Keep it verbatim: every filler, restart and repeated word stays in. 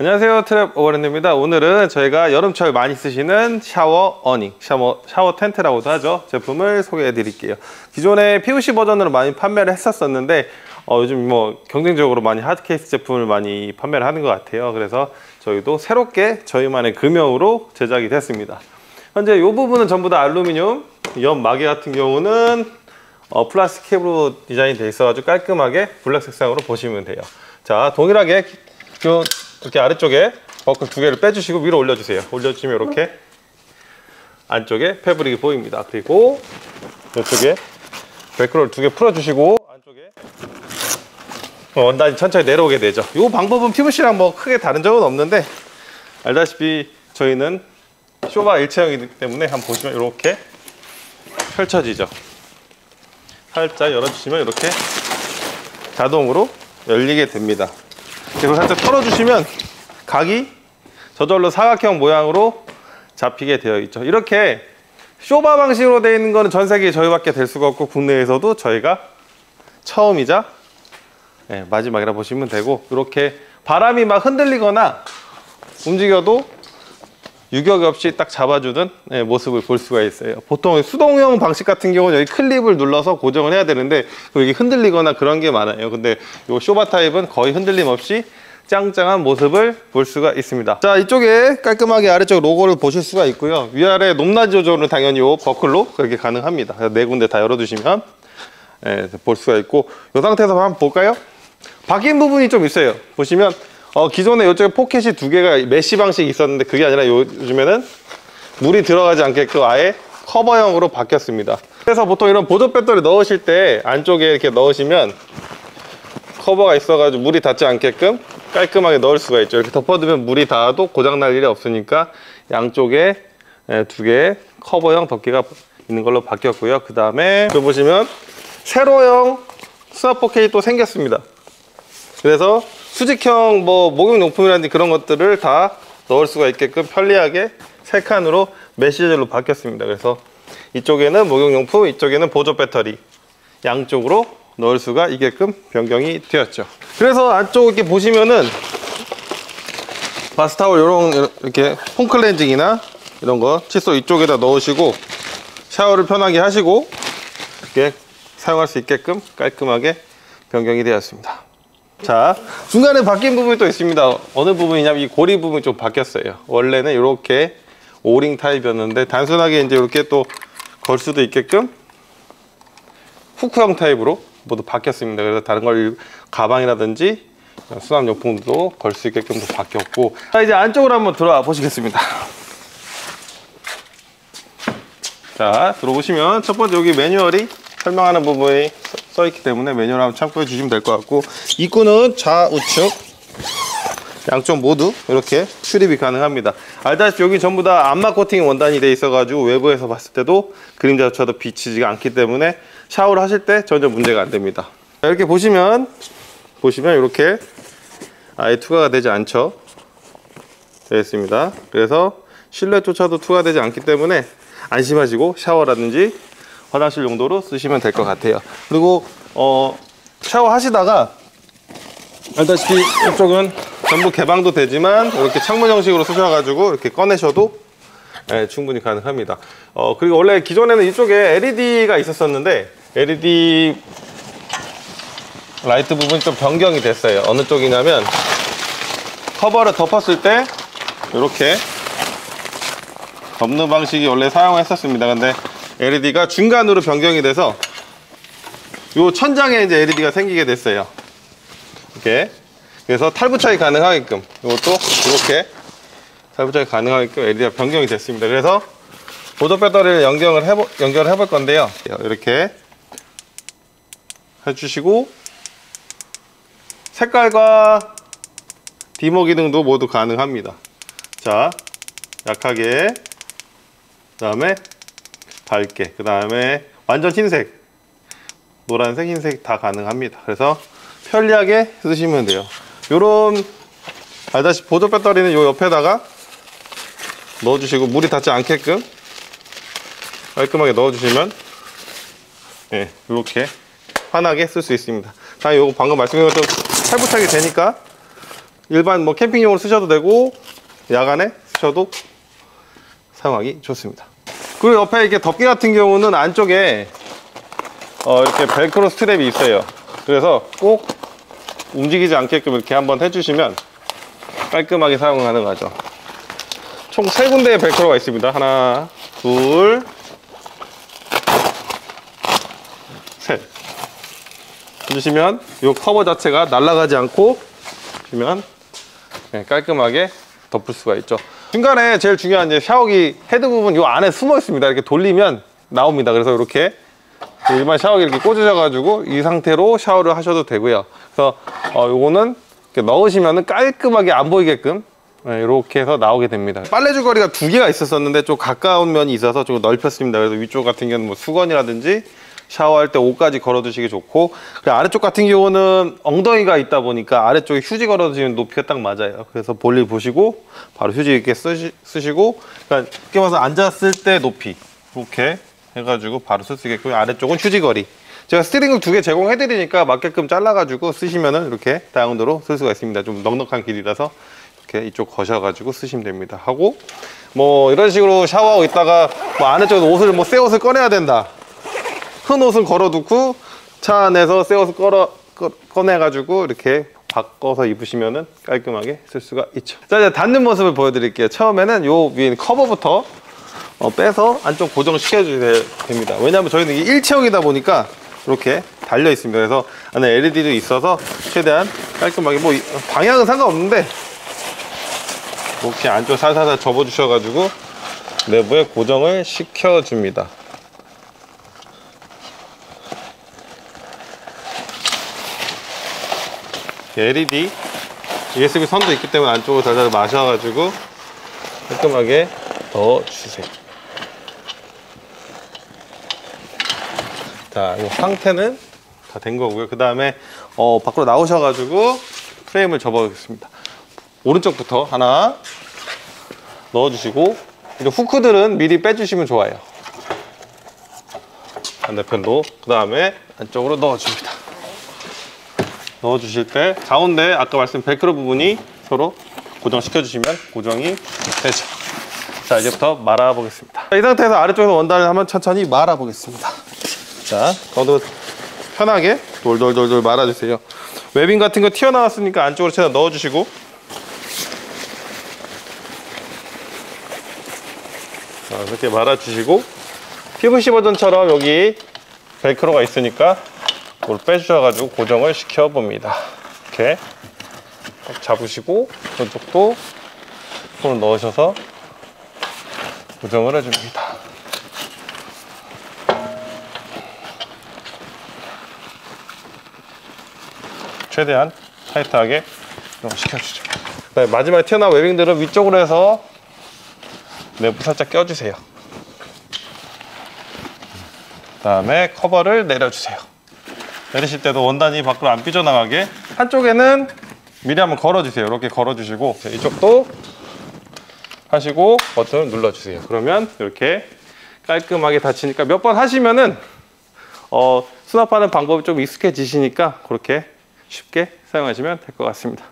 안녕하세요, 트랩 오버랜드입니다. 오늘은 저희가 여름철 많이 쓰시는 샤워 어닝, 샤워, 샤워 텐트라고도 하죠, 제품을 소개해 드릴게요. 기존에 피오씨 버전으로 많이 판매를 했었었는데 어, 요즘 뭐 경쟁적으로 많이 하드케이스 제품을 많이 판매를 하는 것 같아요. 그래서 저희도 새롭게 저희만의 금형으로 제작이 됐습니다. 현재 이 부분은 전부 다 알루미늄, 옆 마개 같은 경우는 어, 플라스틱 캡으로 디자인이 돼 있어가지고 깔끔하게 블랙 색상으로 보시면 돼요. 자, 동일하게 이렇게 아래쪽에 버클 두 개를 빼주시고 위로 올려주세요. 올려주시면 이렇게 안쪽에 패브릭이 보입니다. 그리고 이쪽에 벨크로를 두 개 풀어주시고 안쪽에 원단이 천천히 내려오게 되죠. 이 방법은 피브씨랑 뭐 크게 다른 점은 없는데, 알다시피 저희는 쇼바 일체형이기 때문에 한번 보시면 이렇게 펼쳐지죠. 살짝 열어주시면 이렇게 자동으로 열리게 됩니다. 그리고 살짝 털어주시면 각이 저절로 사각형 모양으로 잡히게 되어 있죠. 이렇게 쇼바 방식으로 되어 있는 거는 전 세계 저희밖에 될 수가 없고, 국내에서도 저희가 처음이자 네, 마지막이라 보시면 되고, 이렇게 바람이 막 흔들리거나 움직여도 유격이 없이 딱 잡아주는 네, 모습을 볼 수가 있어요. 보통 수동형 방식 같은 경우는 여기 클립을 눌러서 고정을 해야 되는데 여기 흔들리거나 그런 게 많아요. 근데 이 쇼바 타입은 거의 흔들림 없이 짱짱한 모습을 볼 수가 있습니다. 자, 이쪽에 깔끔하게 아래쪽 로고를 보실 수가 있고요. 위아래 높낮이 조절은 당연히 이 버클로 그렇게 가능합니다. 네 군데 다 열어두시면 네, 볼 수가 있고, 이 상태에서 한번 볼까요? 바뀐 부분이 좀 있어요. 보시면 어, 기존에 이쪽에 포켓이 두 개가 메쉬 방식이 있었는데 그게 아니라 요즘에는 물이 들어가지 않게끔 아예 커버형으로 바뀌었습니다. 그래서 보통 이런 보조 배터리 넣으실 때 안쪽에 이렇게 넣으시면 커버가 있어가지고 물이 닿지 않게끔 깔끔하게 넣을 수가 있죠. 이렇게 덮어두면 물이 닿아도 고장날 일이 없으니까 양쪽에 두 개의 커버형 덮개가 있는 걸로 바뀌었고요. 그 다음에 여기 보시면 세로형 수납 포켓이 또 생겼습니다. 그래서 수직형 뭐 목욕용품이라든지 그런 것들을 다 넣을 수가 있게끔 편리하게 세 칸으로 메쉬젤로 바뀌었습니다. 그래서 이쪽에는 목욕용품, 이쪽에는 보조 배터리 양쪽으로 넣을 수가 있게끔 변경이 되었죠. 그래서 안쪽 이렇게 보시면은 바스타올 요런 이렇게 폼 클렌징이나 이런 거 칫솔 이쪽에다 넣으시고 샤워를 편하게 하시고 이렇게 사용할 수 있게끔 깔끔하게 변경이 되었습니다. 자, 중간에 바뀐 부분이 또 있습니다. 어느 부분이냐면 이 고리 부분이 좀 바뀌었어요. 원래는 이렇게 오링 타입이었는데 단순하게 이제 이렇게 또 걸 수도 있게끔 후크형 타입으로 모두 바뀌었습니다. 그래서 다른 걸 가방이라든지 수납용품도 걸 수 있게끔 도 바뀌었고, 자, 이제 안쪽으로 한번 들어와 보시겠습니다. 자, 들어오시면 첫 번째 여기 매뉴얼이 설명하는 부분이 써있기 때문에 매뉴얼 한번 참고해 주시면 될 것 같고, 입구는 좌우측 양쪽 모두 이렇게 출입이 가능합니다. 알다시피 여기 전부 다 암막 코팅 원단이 돼 있어가지고 외부에서 봤을 때도 그림자조차도 비치지가 않기 때문에 샤워를 하실 때 전혀 문제가 안 됩니다. 이렇게 보시면 보시면 이렇게 아예 투과가 되지 않죠. 되어 있습니다. 그래서 실내조차도 투과되지 않기 때문에 안심하시고 샤워라든지 화장실 용도로 쓰시면 될 것 같아요. 그리고 어, 샤워하시다가 알다시피 이쪽은 전부 개방도 되지만 이렇게 창문 형식으로 쓰셔가지고 이렇게 꺼내셔도 네, 충분히 가능합니다. 어, 그리고 원래 기존에는 이쪽에 엘이디가 있었었는데 엘이디 라이트 부분이 좀 변경이 됐어요. 어느 쪽이냐면 커버를 덮었을 때 이렇게 덮는 방식이 원래 사용했었습니다. 근데 엘이디가 중간으로 변경이 돼서 요 천장에 이제 엘이디가 생기게 됐어요. 이렇게. 그래서 탈부착이 가능하게끔 이것도 이렇게 탈부착이 가능하게끔 엘이디가 변경이 됐습니다. 그래서 보조 배터리를 연결을 해보, 연결을 해볼 건데요. 이렇게 해주시고 색깔과 디모 기능도 모두 가능합니다. 자, 약하게, 그 다음에 밝게, 그 다음에 완전 흰색, 노란색, 흰색 다 가능합니다. 그래서 편리하게 쓰시면 돼요. 요런 알다시피 보조 배터리는 요 옆에다가 넣어주시고 물이 닿지 않게끔 깔끔하게 넣어주시면 네, 이렇게 환하게 쓸 수 있습니다. 자, 요거 방금 말씀드렸던 탈부착이 되니까 일반 뭐 캠핑용으로 쓰셔도 되고 야간에 쓰셔도 사용하기 좋습니다. 그리고 옆에 이렇게 덮개 같은 경우는 안쪽에 어 이렇게 벨크로 스트랩이 있어요. 그래서 꼭 움직이지 않게끔 이렇게 한번 해주시면 깔끔하게 사용 가능하죠. 총 세 군데의 벨크로가 있습니다. 하나, 둘, 셋. 해주시면 이 커버 자체가 날아가지 않고 주면 깔끔하게 덮을 수가 있죠. 중간에 제일 중요한 이제 샤워기 헤드 부분 이 안에 숨어 있습니다. 이렇게 돌리면 나옵니다. 그래서 이렇게 일반 샤워기 이렇게 꽂으셔가지고 이 상태로 샤워를 하셔도 되고요. 그래서 어, 요거는 넣으시면은 깔끔하게 안 보이게끔 네, 이렇게 해서 나오게 됩니다. 빨래 줄거리가 두 개가 있었었는데 좀 가까운 면이 있어서 좀 넓혔습니다. 그래서 위쪽 같은 경우는 뭐 수건이라든지 샤워할 때 옷까지 걸어두시기 좋고, 아래쪽 같은 경우는 엉덩이가 있다 보니까 아래쪽에 휴지 걸어두시면 높이가 딱 맞아요. 그래서 볼일 보시고 바로 휴지 이렇게 쓰시, 쓰시고 그러니까 쉽게 봐서 앉았을 때 높이 이렇게 해가지고 바로 쓸 수 있게끔, 아래쪽은 휴지거리 제가 스트링을 두 개 제공해 드리니까 맞게끔 잘라가지고 쓰시면은 이렇게 다운도로 쓸 수가 있습니다. 좀 넉넉한 길이라서 이렇게 이쪽 거셔가지고 쓰시면 됩니다. 하고 뭐 이런 식으로 샤워하고 있다가 뭐 안에쪽에서 옷을 뭐 새 옷을 꺼내야 된다, 큰 옷은 걸어두고 차 안에서 새 옷을 꺼러, 꺼, 꺼내가지고 이렇게 바꿔서 입으시면은 깔끔하게 쓸 수가 있죠. 자, 이제 닿는 모습을 보여드릴게요. 처음에는 요 위에 커버부터 어, 빼서 안쪽 고정시켜주셔야 됩니다. 왜냐하면 저희는 이게 일체형이다 보니까 이렇게 달려 있습니다. 그래서 안에 엘이디도 있어서 최대한 깔끔하게, 뭐 방향은 상관없는데 이렇게 안쪽 살살살 접어주셔가지고 내부에 고정을 시켜줍니다. 엘이디, 유에스비 선도 있기 때문에 안쪽으로 잘잘 마셔가지고 깔끔하게 넣어주세요. 자, 이 상태는 다 된 거고요. 그 다음에 어, 밖으로 나오셔가지고 프레임을 접어주겠습니다. 오른쪽부터 하나 넣어주시고, 이런 후크들은 미리 빼주시면 좋아요. 반대편도 그 다음에 안쪽으로 넣어줍니다. 넣어주실 때 가운데 아까 말씀 벨크로 부분이 서로 고정시켜주시면 고정이 되죠. 자, 이제부터 말아 보겠습니다. 이 상태에서 아래쪽에서 원단을 한번 천천히 말아 보겠습니다. 자, 가운데로 편하게 돌돌돌돌 말아주세요. 웨빙 같은 거 튀어나왔으니까 안쪽으로 최대한 넣어주시고, 자, 이렇게 말아주시고, 피브이씨 버전처럼 여기 벨크로가 있으니까 이걸 빼주셔가지고 고정을 시켜봅니다. 이렇게 잡으시고 이쪽도 손을 넣으셔서 고정을 해줍니다. 최대한 타이트하게 고정시켜주죠. 그다음에 마지막에 튀어나온 웨빙들은 위쪽으로 해서 내부 살짝 껴주세요. 그 다음에 커버를 내려주세요. 내리실 때도 원단이 밖으로 안 삐져나가게 한쪽에는 미리 한번 걸어주세요. 이렇게 걸어주시고 이쪽도 하시고 버튼을 눌러주세요. 그러면 이렇게 깔끔하게 닫히니까 몇 번 하시면은 어, 수납하는 방법이 좀 익숙해지시니까 그렇게 쉽게 사용하시면 될 것 같습니다.